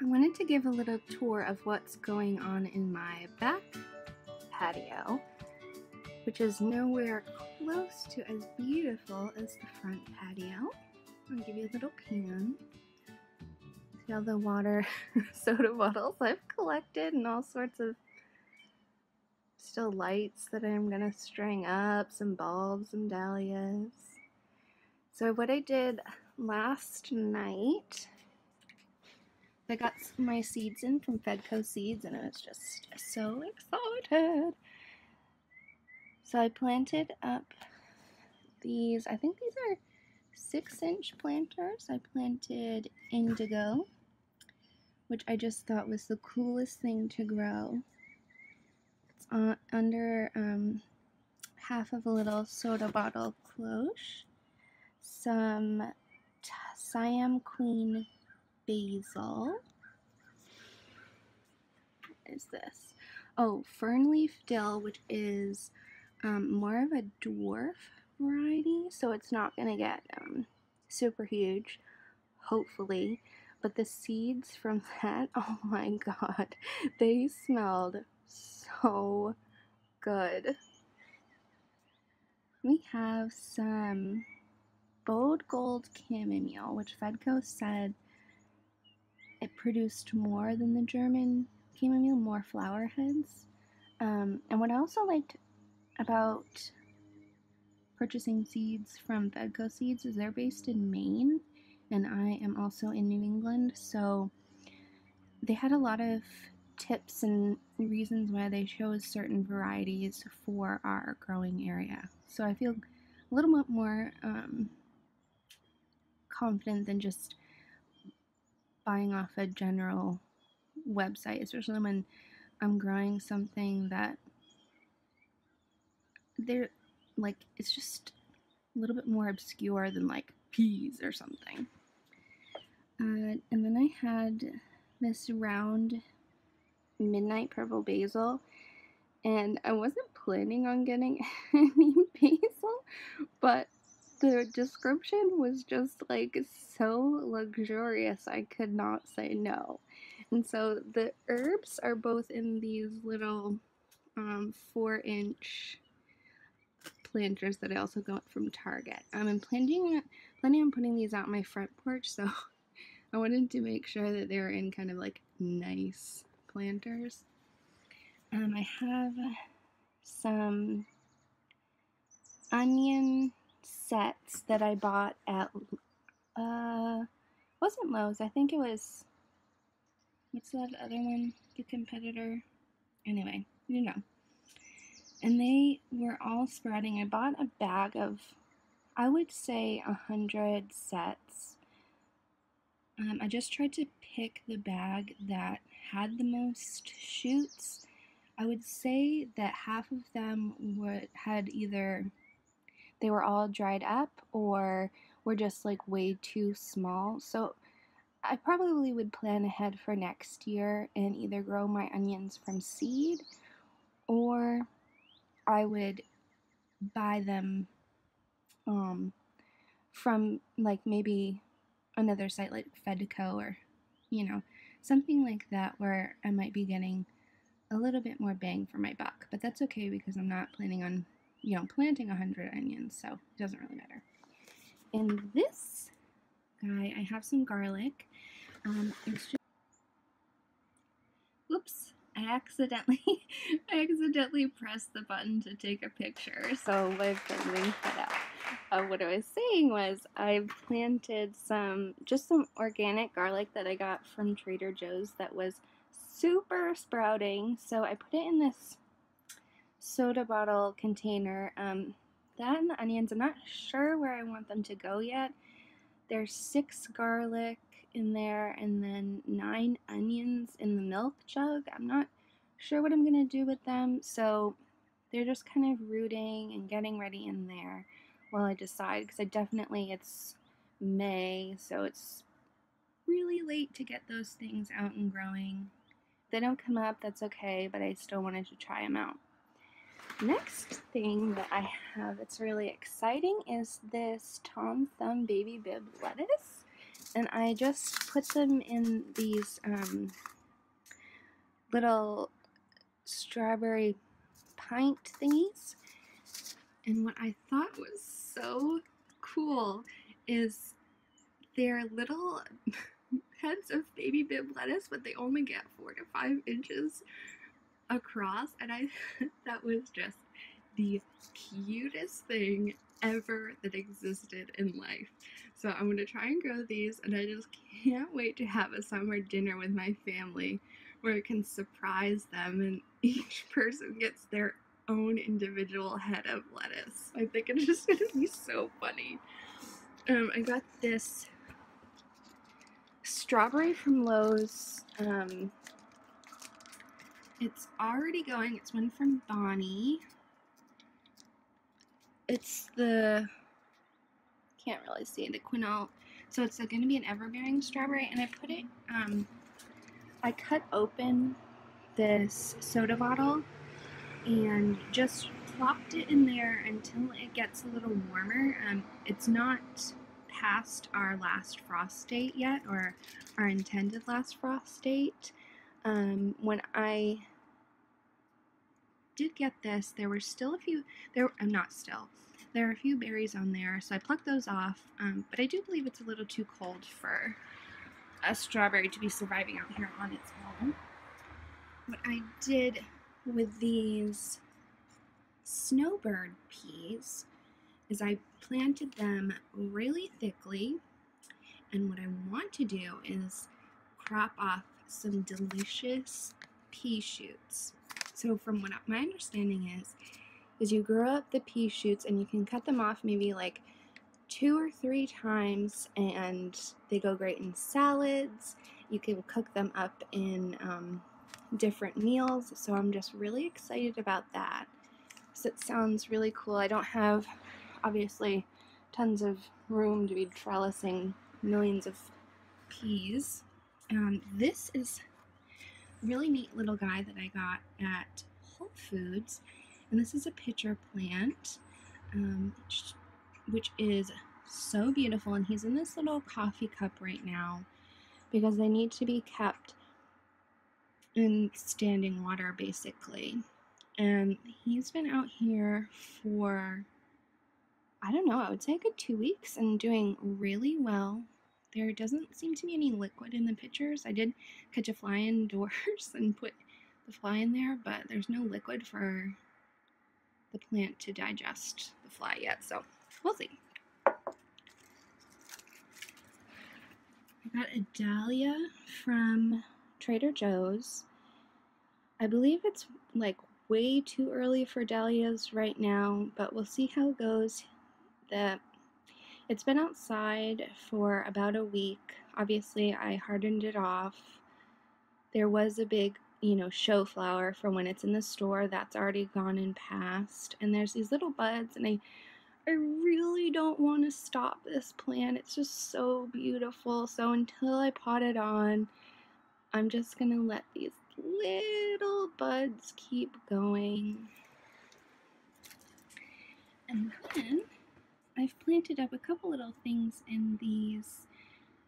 I wanted to give a little tour of what's going on in my back patio, which is nowhere close to as beautiful as the front patio. I'll give you a little pan. See all the water soda bottles I've collected and all sorts of still lights that I'm gonna string up, some bulbs, some dahlias. So what I did last night, I got my seeds in from Fedco Seeds, and I was just so excited. So I planted up these, I think these are 6-inch planters. I planted indigo, which I just thought was the coolest thing to grow. It's under half of a little soda bottle cloche. Some Siam Queen Basil. What is this? Oh, Fernleaf Dill, which is more of a dwarf variety, so it's not going to get super huge, hopefully, but the seeds from that, oh my god, they smelled so good. We have some Bodegold Chamomile, which Fedco said it produced more than the German chamomile, more flower heads. And what I also liked about purchasing seeds from Fedco Seeds is they're based in Maine, and I am also in New England, so they had a lot of tips and reasons why they chose certain varieties for our growing area. So I feel a little bit more confident than just buying off a general website, especially when I'm growing something that they're like, it's just a little bit more obscure than like peas or something. And then I had this Round Midnight Purple Basil, and I wasn't planning on getting any basil, but the description was just like so luxurious, I could not say no. And so the herbs are both in these little 4-inch planters that I also got from Target. I'm planning on putting these out on my front porch, so I wanted to make sure that they were in kind of like nice planters. I have some onion sets that I bought at, wasn't Lowe's, I think it was, what's that other one, the competitor, anyway, you know, and they were all sprouting. I bought a bag of, I would say 100 sets. I just tried to pick the bag that had the most shoots. I would say that half of them had either, they were all dried up or were just like way too small. So I probably would plan ahead for next year and either grow my onions from seed, or I would buy them from like maybe another site like Fedco, or you know, something like that where I might be getting a little bit more bang for my buck. But that's okay because I'm not planning on, you know, planting 100 onions, so it doesn't really matter. In this guy, I have some garlic. Oops, I accidentally pressed the button to take a picture, so I've been ringing that out. What I was saying was I planted just some organic garlic that I got from Trader Joe's that was super sprouting, so I put it in this soda bottle container. That and the onions, I'm not sure where I want them to go yet. There's 6 garlic in there and then 9 onions in the milk jug. I'm not sure what I'm gonna do with them, so they're just kind of rooting and getting ready in there while I decide, because I definitely, it's May, so it's really late to get those things out and growing. If they don't come up, that's okay, but I still wanted to try them out. Next thing that I have that's really exciting is this Tom Thumb Baby Bib Lettuce. and I just put them in these little strawberry pint thingies. And what I thought was so cool is they're little heads of baby bib lettuce, but they only get 4 to 5 inches across, and I that was just the cutest thing ever that existed in life. So I'm gonna try and grow these, and I just can't wait to have a summer dinner with my family where I can surprise them and each person gets their own individual head of lettuce. I think it's just gonna be so funny. I got this strawberry from Lowe's. It's already going. It's one from Bonnie. It's the, can't really see, the Quinault. So it's going to be an everbearing strawberry, and I put it, I cut open this soda bottle and just plopped it in there until it gets a little warmer. It's not past our last frost date yet, or our intended last frost date. When I did get this, there were still a few, there were a few berries on there, so I plucked those off, but I do believe it's a little too cold for a strawberry to be surviving out here on its own. What I did with these Snowbird peas is I planted them really thickly, and what I want to do is crop off some delicious pea shoots. So from what my understanding is you grow up the pea shoots and you can cut them off maybe like 2 or 3 times, and they go great in salads. You can cook them up in different meals, so I'm just really excited about that. So it sounds really cool. I don't have obviously tons of room to be trellising millions of peas. This is a really neat little guy that I got at Whole Foods, and this is a pitcher plant, which is so beautiful, and he's in this little coffee cup right now because they need to be kept in standing water basically. And he's been out here for, I don't know, I would say a good 2 weeks and doing really well. There doesn't seem to be any liquid in the pitchers. I did catch a fly indoors and put the fly in there, but there's no liquid for the plant to digest the fly yet, so we'll see. I got a dahlia from Trader Joe's. I believe it's like way too early for dahlias right now, but we'll see how it goes. It's been outside for about a week. Obviously, I hardened it off. There was a big, show flower from when it's in the store. That's already gone and passed. And there's these little buds, and I really don't want to stop this plant. It's just so beautiful. So until I pot it on, I'm just going to let these little buds keep going. And then I've planted up a couple little things in these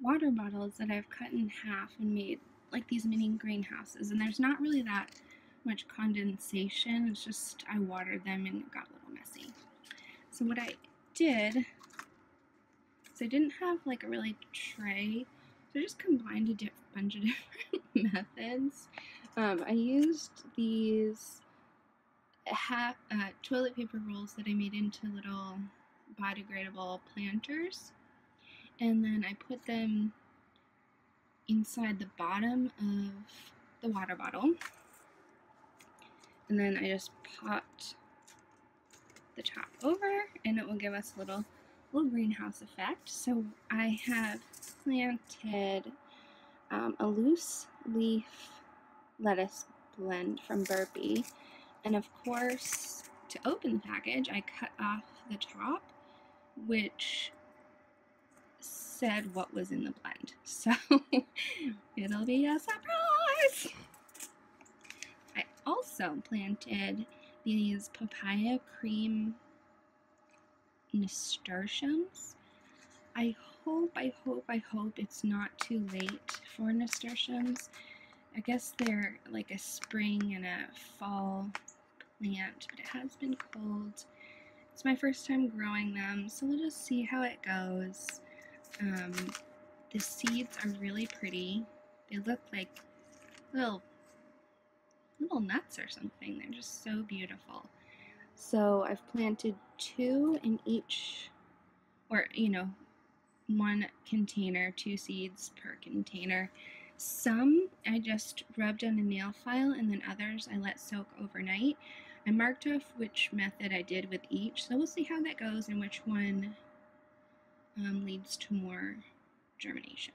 water bottles that I've cut in half and made like these mini greenhouses, and there's not really that much condensation. It's just I watered them and it got a little messy. So what I did is I didn't have like a really tray, so I just combined a bunch of different methods. I used these toilet paper rolls that I made into little biodegradable planters, and then I put them inside the bottom of the water bottle, and then I just popped the top over, and it will give us a little greenhouse effect. So I have planted a loose leaf lettuce blend from Burpee, and of course to open the package I cut off the top, which said what was in the blend, so it'll be a surprise. I also planted these papaya cream nasturtiums. I I hope it's not too late for nasturtiums. I guess they're like a spring and a fall plant, but it has been cold. It's my first time growing them, so we'll just see how it goes. The seeds are really pretty. They look like little nuts or something. They're just so beautiful. So I've planted two in each, or you know, one container, two seeds per container. Some I just rubbed on a nail file, and then others I let soak overnight. I marked off which method I did with each, so we'll see how that goes and which one leads to more germination.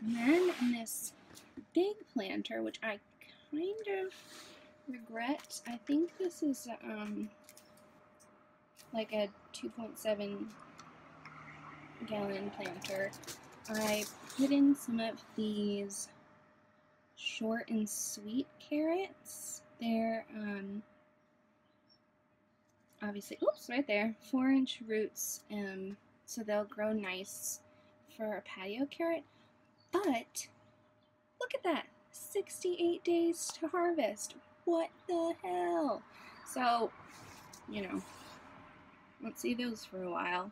And then in this big planter, which I kind of regret, I think this is like a 2.7 gallon planter. I put in some of these short and sweet carrots. They're obviously, oops, right there, 4-inch roots, so they'll grow nice for a patio carrot. But look at that, 68 days to harvest. What the hell? So, you know, let's see those for a while.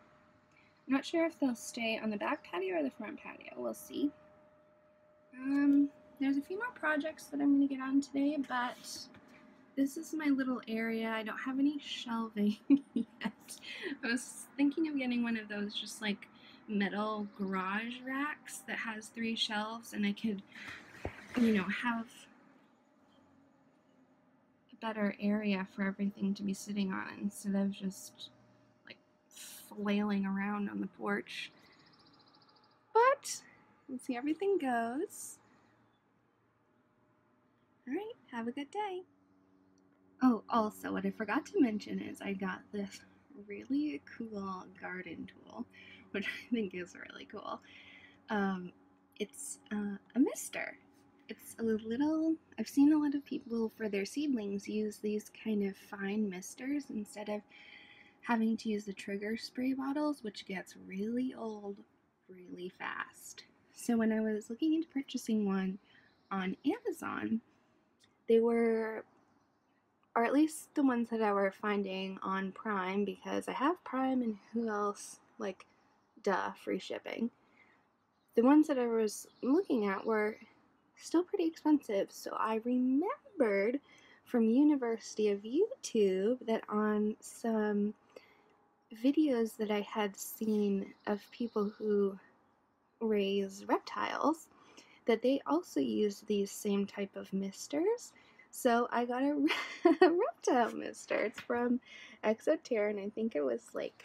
Not sure if they'll stay on the back patio or the front patio. We'll see. There's a few more projects that I'm going to get on today, but this is my little area. I don't have any shelving yet. I was thinking of getting one of those just like metal garage racks that has 3 shelves, and I could, you know, have a better area for everything to be sitting on instead of just flailing around on the porch. But let's see how everything goes. Alright, have a good day. Oh, also what I forgot to mention is I got this really cool garden tool, which I think is really cool. It's a mister. It's a little, I've seen a lot of people for their seedlings use these kind of fine misters instead of having to use the trigger spray bottles, which gets really old really fast. So when I was looking into purchasing one on Amazon, they were, or at least the ones that I were finding on Prime, because I have Prime and who else, like, duh, free shipping. The ones that I was looking at were still pretty expensive, so I remembered from University of YouTube that on some videos that I had seen of people who raise reptiles, that they also used these same type of misters. So I got a reptile mister. It's from ExoTerra, and I think it was like,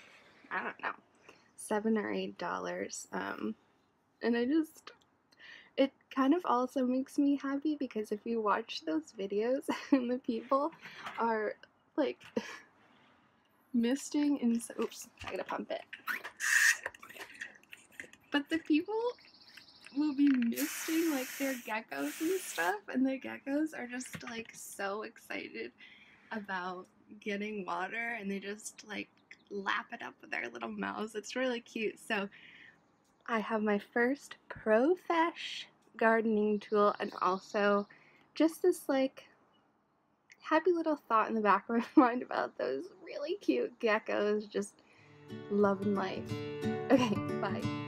I don't know, $7 or $8. And I just, it kind of also makes me happy, because if you watch those videos and the people are like misting and so, oops, I gotta pump it. But the people will be misting like their geckos and stuff, and the geckos are just like so excited about getting water, and they just like lap it up with their little mouths. It's really cute. So I have my first profesh gardening tool, and also just this like happy little thought in the back of my mind about those really cute geckos just loving life. Okay, bye.